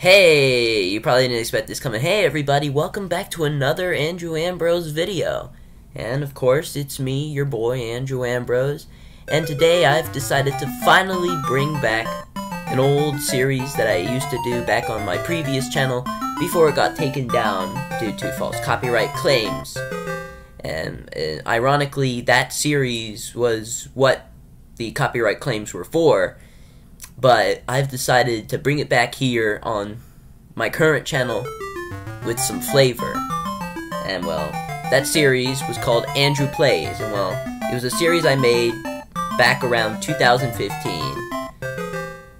Hey, you probably didn't expect this coming. Hey everybody, welcome back to another Andrew Ambrose video. And of course, it's me, your boy, Andrew Ambrose. And today I've decided to finally bring back an old series that I used to do back on my previous channel before it got taken down due to false copyright claims. And ironically, that series was what the copyright claims were for. But I've decided to bring it back here on my current channel with some flavor. And well, that series was called Andrew Plays, and well, it was a series I made back around 2015.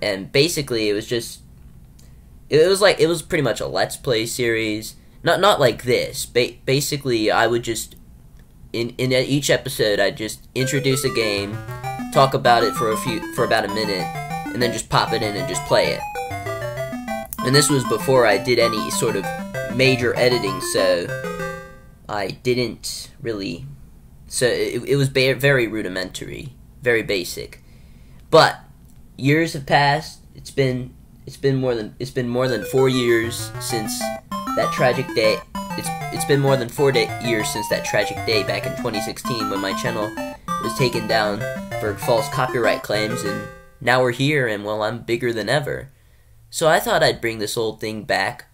And basically, it was pretty much a Let's Play series, not like this. Basically, I would just in each episode, I'd just introduce a game, talk about it for about a minute. And then just pop it in and just play it. And this was before I did any sort of major editing, so I didn't really... So it was very rudimentary, very basic. But years have passed. It's been more than 4 years since that tragic day. It's been more than 4 years since that tragic day back in 2016 when my channel was taken down for false copyright claims, and now we're here, and well, I'm bigger than ever. So I thought I'd bring this old thing back,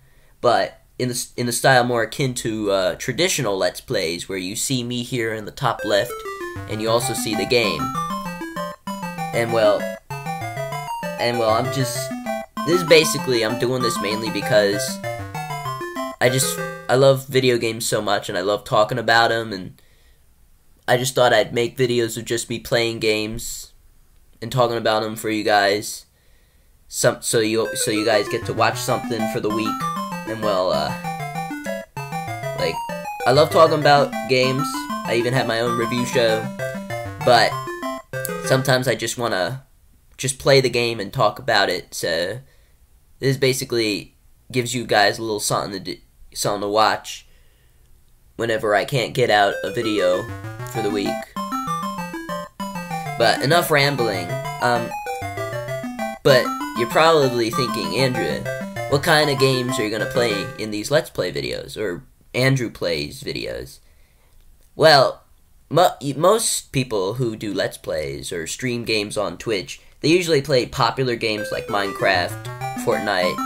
but in the style more akin to traditional Let's Plays, where you see me here in the top left, and you also see the game. And well, I'm doing this mainly because I love video games so much, and I love talking about them, and I just thought I'd make videos of just me playing games and talking about them for you guys, so you guys get to watch something for the week. And well, like, I love talking about games. I even have my own review show, but sometimes I just wanna just play the game and talk about it. So this basically gives you guys a little something to watch whenever I can't get out a video for the week. But enough rambling. But you're probably thinking, Andrew, what kind of games are you gonna play in these Let's Play videos or Andrew Plays videos? Well, most people who do Let's Plays or stream games on Twitch, they usually play popular games like Minecraft, Fortnite,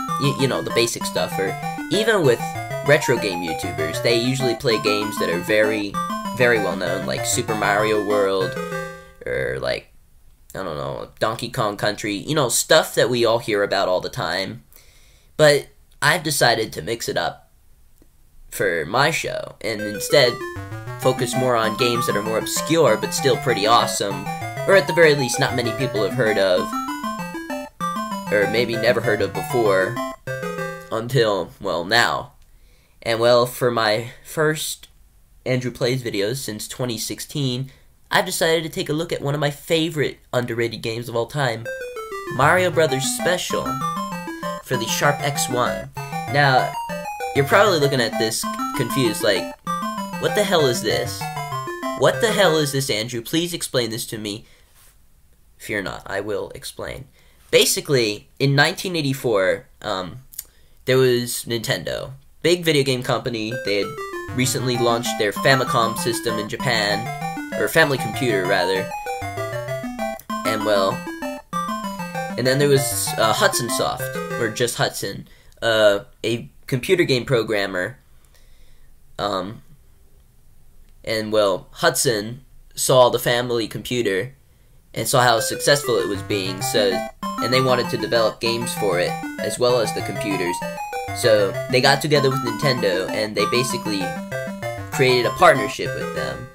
you know, the basic stuff. Or even with retro game YouTubers, they usually play games that are very, very well known, like Super Mario World. Or like, I don't know, Donkey Kong Country, you know, stuff that we all hear about all the time. But I've decided to mix it up for my show, and instead focus more on games that are more obscure but still pretty awesome, or at the very least not many people have heard of, or maybe never heard of before, until, well, now. And well, for my first Andrew Plays videos since 2016... I've decided to take a look at one of my favorite underrated games of all time, Mario Bros. Special, for the Sharp X1. Now, you're probably looking at this confused, like, what the hell is this? What the hell is this, Andrew? Please explain this to me. Fear not, I will explain. Basically, in 1984, there was Nintendo. Big video game company. They had recently launched their Famicom system in Japan, or Family Computer, rather. And well, and then there was Hudson Soft, or just Hudson, a computer game programmer. And well, Hudson saw the Family Computer and saw how successful it was being, and they wanted to develop games for it, as well as the computers. So they got together with Nintendo, and they basically created a partnership with them.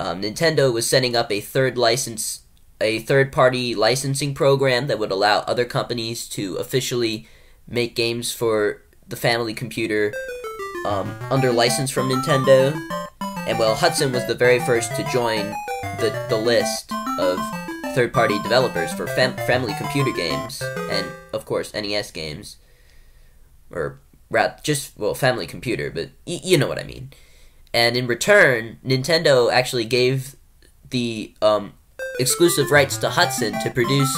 Nintendo was setting up a third-party licensing program that would allow other companies to officially make games for the Family Computer under license from Nintendo. And well, Hudson was the very first to join the list of third-party developers for Family Computer games, and of course NES games, or rather just, well, Family Computer, but you know what I mean. And in return, Nintendo actually gave the exclusive rights to Hudson to produce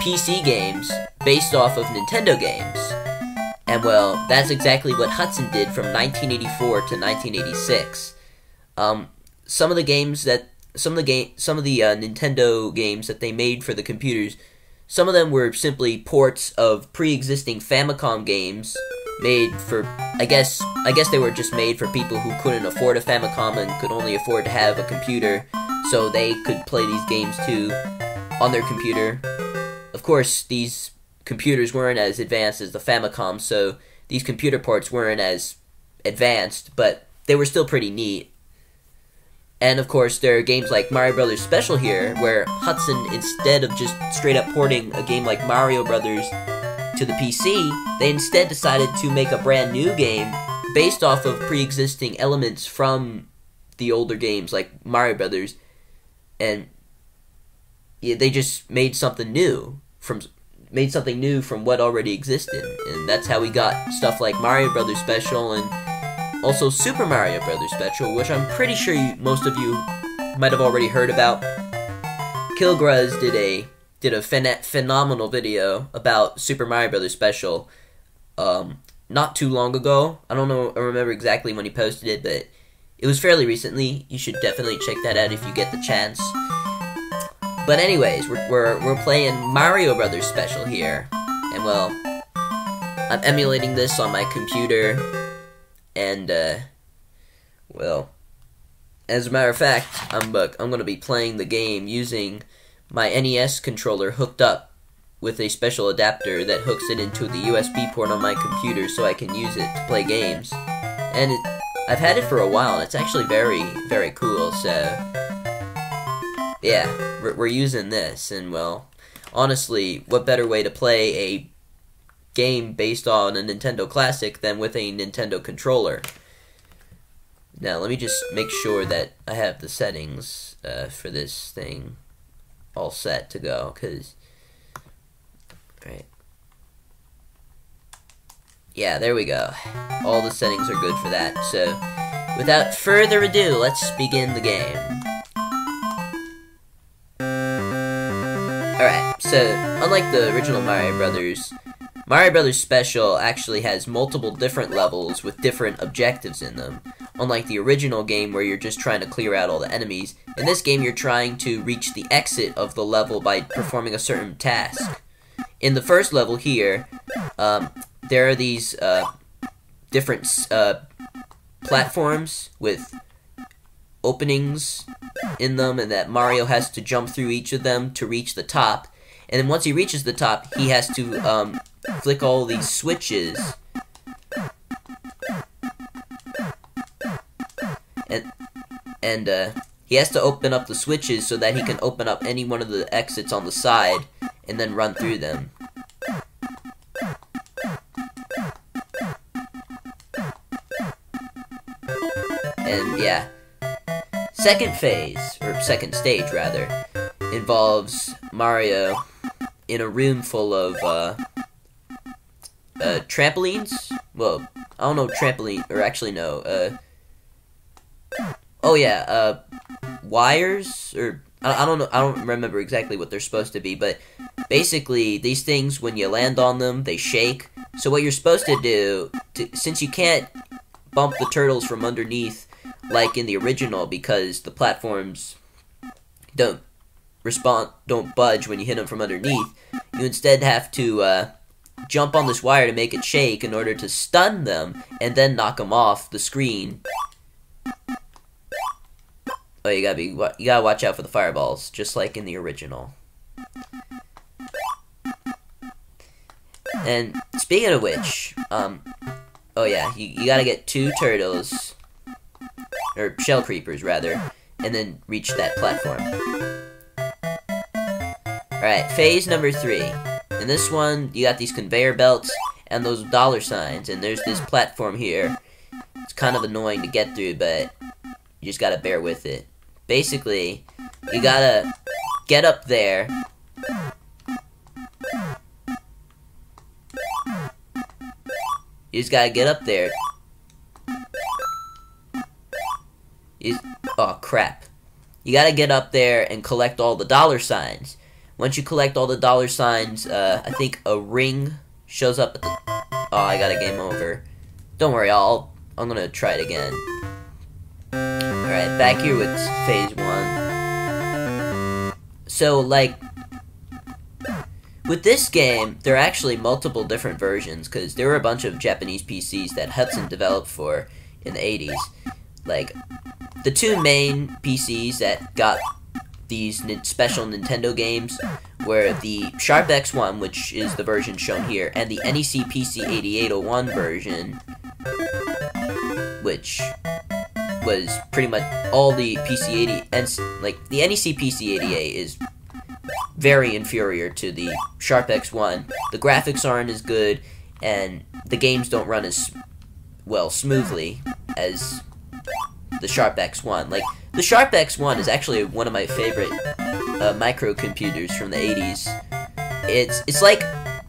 PC games based off of Nintendo games. And well, that's exactly what Hudson did from 1984 to 1986. Some of the Nintendo games that they made for the computers, some of them were simply ports of pre-existing Famicom games made for, I guess they were just made for people who couldn't afford a Famicom and could only afford to have a computer, so they could play these games too on their computer. Of course, these computers weren't as advanced as the Famicom, so these computer ports weren't as advanced, but they were still pretty neat. And of course, there are games like Mario Bros. Special here, where Hudson, instead of just straight up porting a game like Mario Bros. to the PC, they instead decided to make a brand new game based off of pre-existing elements from the older games like Mario Bros. And yeah, they just made something new from what already existed, and that's how we got stuff like Mario Bros. Special and also Super Mario Bros. Special, which I'm pretty sure most of you might have already heard about. Killgruz did a phenomenal video about Super Mario Bros. Special not too long ago. I remember exactly when he posted it, but it was fairly recently. You should definitely check that out if you get the chance. But anyways, we're playing Mario Bros. Special here, and well, I'm emulating this on my computer, and well, as a matter of fact, I'm gonna be playing the game using my NES controller hooked up with a special adapter that hooks it into the USB port on my computer, so I can use it to play games. And I've had it for a while, and it's actually very, very cool. So yeah, we're using this, and well, honestly, what better way to play a game based on a Nintendo classic than with a Nintendo controller? Now, let me just make sure that I have the settings for this thing all set to go, because, alright, yeah, there we go. All the settings are good for that, so without further ado, let's begin the game. Alright, so, unlike the original Mario Bros. Special actually has multiple different levels with different objectives in them. Unlike the original game where you're just trying to clear out all the enemies, in this game you're trying to reach the exit of the level by performing a certain task. In the first level here, there are these different platforms with openings in them, and that Mario has to jump through each of them to reach the top. And then once he reaches the top, he has to flick all these switches, and he has to open up the switches so that he can open up any one of the exits on the side and then run through them. And yeah, second phase, or second stage rather, involves Mario in a room full of trampolines? Well, I don't know, wires? Or, I don't know, I don't remember exactly what they're supposed to be, but basically these things, when you land on them, they shake. So what you're supposed to do, since you can't bump the turtles from underneath like in the original, because the platforms don't budge when you hit them from underneath, you instead have to jump on this wire to make it shake in order to stun them and then knock them off the screen. Oh, you gotta watch out for the fireballs, just like in the original. And speaking of which, oh yeah, you gotta get two turtles, or shell creepers rather, and then reach that platform. Alright, phase number 3. In this one, you got these conveyor belts and those dollar signs, and there's this platform here. It's kind of annoying to get through, but you just gotta bear with it. Basically, you gotta get up there, oh crap. You gotta get up there and collect all the dollar signs. Once you collect all the dollar signs, I think a ring shows up at the Oh, I got a game over. Don't worry, I'm gonna try it again. Alright, back here with phase one. So, like, with this game, there are actually multiple different versions, because there were a bunch of Japanese PCs that Hudson developed for in the 80s. Like, the two main PCs that got these special Nintendo games were the Sharp X1, which is the version shown here, and the NEC PC-8801 version, which was pretty much all the PC-80, and like the NEC PC-88 is very inferior to the Sharp X1. The graphics aren't as good, and the games don't run as well smoothly as the Sharp X1. Like, the Sharp X1 is actually one of my favorite microcomputers from the 80s. It's like, I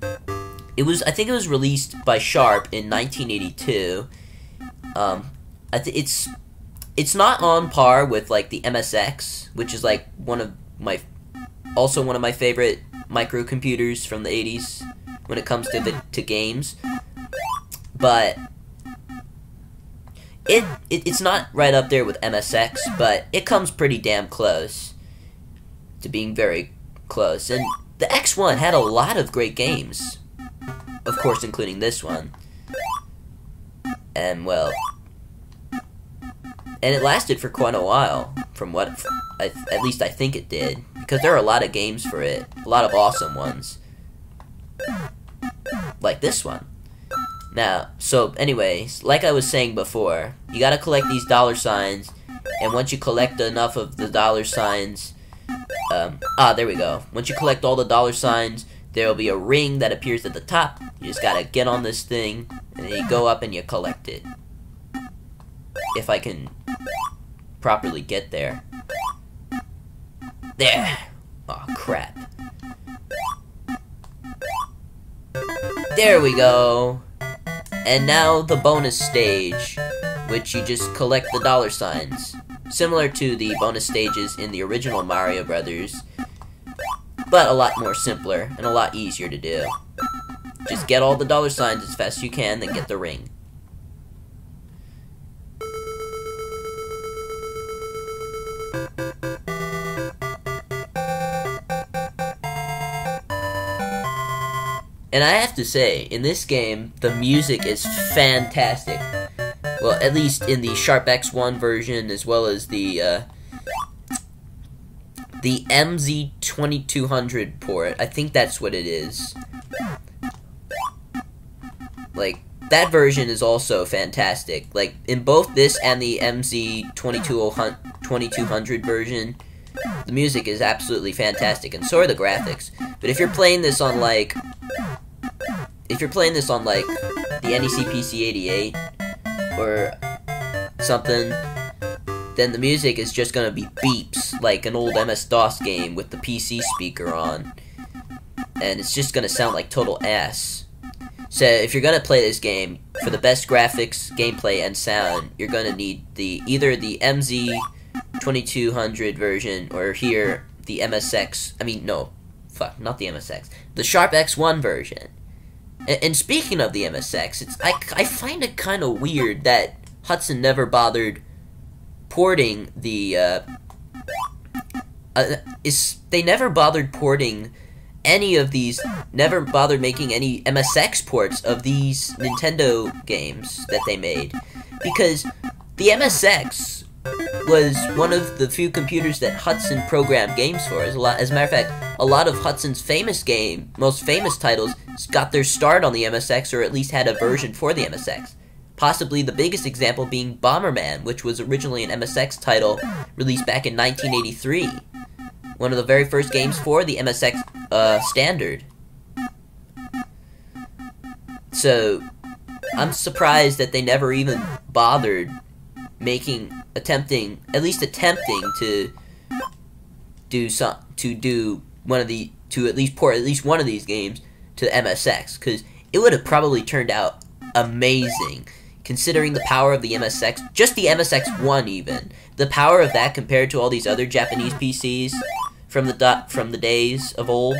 think it was released by Sharp in 1982. It's not on par with, like, the MSX, which is, like, also one of my favorite microcomputers from the 80s when it comes to games, but it's not right up there with MSX, but it comes pretty damn close to being very close. And the X1 had a lot of great games, of course, including this one. And, well, and it lasted for quite a while, from what at least I think it did, because there are a lot of games for it, a lot of awesome ones, like this one. Now, so anyways, like I was saying before, you gotta collect these dollar signs, and once you collect enough of the dollar signs, there we go. Once you collect all the dollar signs, there'll be a ring that appears at the top. You just gotta get on this thing, and then you go up and you collect it. If I can properly get there. There! Aw, oh, crap. There we go! And now the bonus stage, which you just collect the dollar signs, similar to the bonus stages in the original Mario Brothers, but a lot more simpler and a lot easier to do. Just get all the dollar signs as fast as you can, then get the ring. And I have to say, in this game, the music is fantastic. Well, at least in the Sharp X1 version, as well as the MZ-2200 port. I think that's what it is. Like, that version is also fantastic. Like, in both this and the MZ-2200 version, the music is absolutely fantastic, and so are the graphics. But if you're playing this on, like, the NEC PC-88 or something, then the music is just gonna be beeps, like an old MS-DOS game with the PC speaker on. And it's just gonna sound like total ass. So if you're gonna play this game, for the best graphics, gameplay, and sound, you're gonna need either the MZ-2200 version, or here, the MSX, I mean, no, fuck, not the MSX, the Sharp X1 version. And speaking of the MSX, I find it kind of weird that Hudson never bothered porting the, they never bothered porting any of these, never bothered making any MSX ports of these Nintendo games that they made. Because the MSX was one of the few computers that Hudson programmed games for. As a matter of fact, a lot of Hudson's most famous titles got their start on the MSX, or at least had a version for the MSX. Possibly the biggest example being Bomberman, which was originally an MSX title released back in 1983. One of the very first games for the MSX standard. So, I'm surprised that they never even bothered attempting to do port at least one of these games to the MSX, because it would have probably turned out amazing, considering the power of the MSX, just the MSX1 even, the power of that compared to all these other Japanese PCs from the days of old.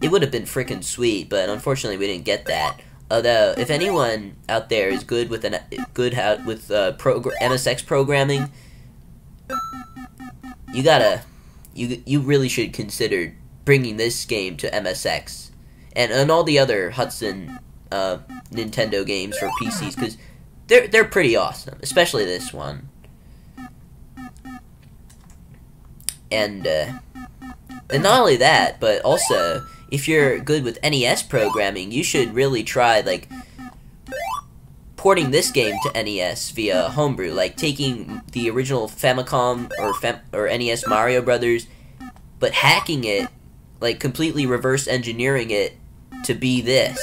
It would have been freaking sweet, but unfortunately we didn't get that. Although, if anyone out there is good with MSX programming, you really should consider bringing this game to MSX and all the other Hudson Nintendo games for PCs, because they're pretty awesome, especially this one. And not only that, but also, if you're good with NES programming, you should really try, like, porting this game to NES via homebrew. Like, taking the original Famicom or NES Mario Brothers, but hacking it, like, completely reverse engineering it to be this.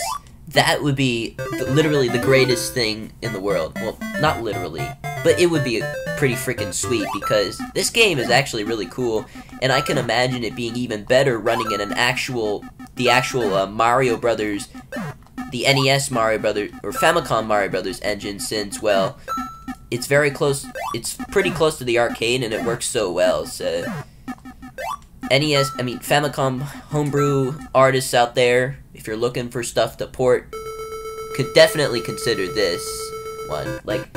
That would be literally the greatest thing in the world. Well, not literally, but it would be pretty freaking sweet, because this game is actually really cool, and I can imagine it being even better running in the actual Mario Brothers, the NES Mario Brothers, or Famicom Mario Brothers engine, since, well, it's very close, it's pretty close to the arcade, and it works so well. So, Famicom homebrew artists out there, if you're looking for stuff to port, could definitely consider this one. Like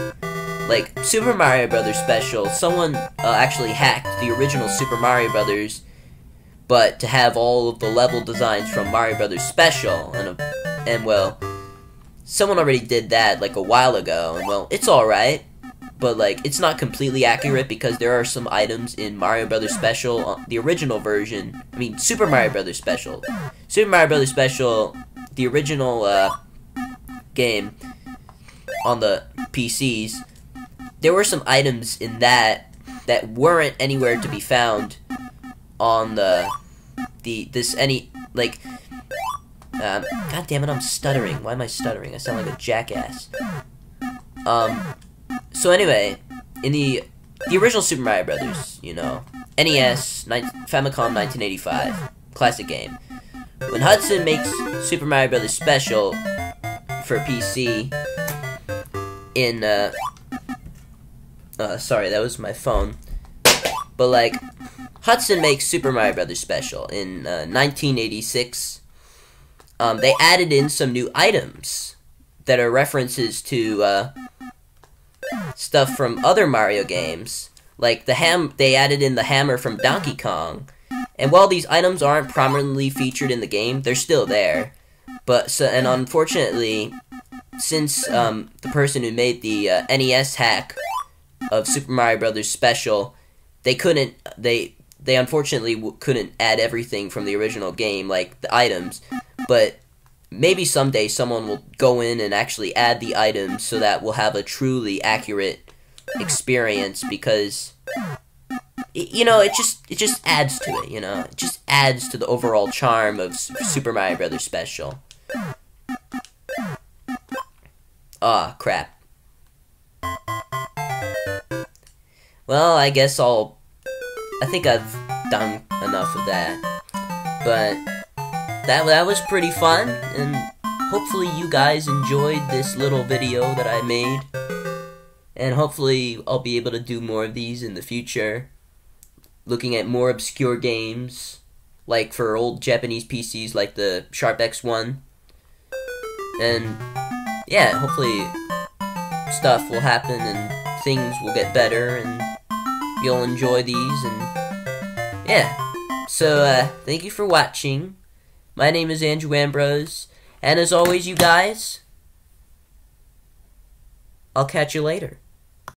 Super Mario Bros. Special, someone actually hacked the original Super Mario Bros., but to have all of the level designs from Mario Bros. Special, and well, someone already did that, like, a while ago, and, well, it's alright, but, like, it's not completely accurate, because there are some items in Mario Bros. Special, the original version, Super Mario Bros. Special. Super Mario Bros. Special, the original game on the PCs, there were some items in that weren't anywhere to be found on God damn it, I'm stuttering. Why am I stuttering? I sound like a jackass. So anyway, in the original Super Mario Brothers, you know, NES, Famicom 1985, classic game. When Hudson makes Super Mario Brothers Special for PC in sorry, that was my phone. But, like, Hudson makes Super Mario Bros. Special in 1986. They added in some new items that are references to stuff from other Mario games. Like, they added in the hammer from Donkey Kong. And while these items aren't prominently featured in the game, they're still there. But, and unfortunately, since the person who made the NES hack of Super Mario Bros. Special, they unfortunately couldn't add everything from the original game, like the items, but maybe someday someone will go in and actually add the items so that we'll have a truly accurate experience, because, you know, it just adds to it, you know, it just adds to the overall charm of Super Mario Bros. Special. Ah, crap. Well, I guess I think I've done enough of that. But that was pretty fun, and hopefully you guys enjoyed this little video that I made. And hopefully I'll be able to do more of these in the future, looking at more obscure games, like for old Japanese PCs like the Sharp X1. And yeah, hopefully stuff will happen and things will get better, and you'll enjoy these, and yeah. So, thank you for watching. My name is Andrew Ambrose, and as always, you guys, I'll catch you later.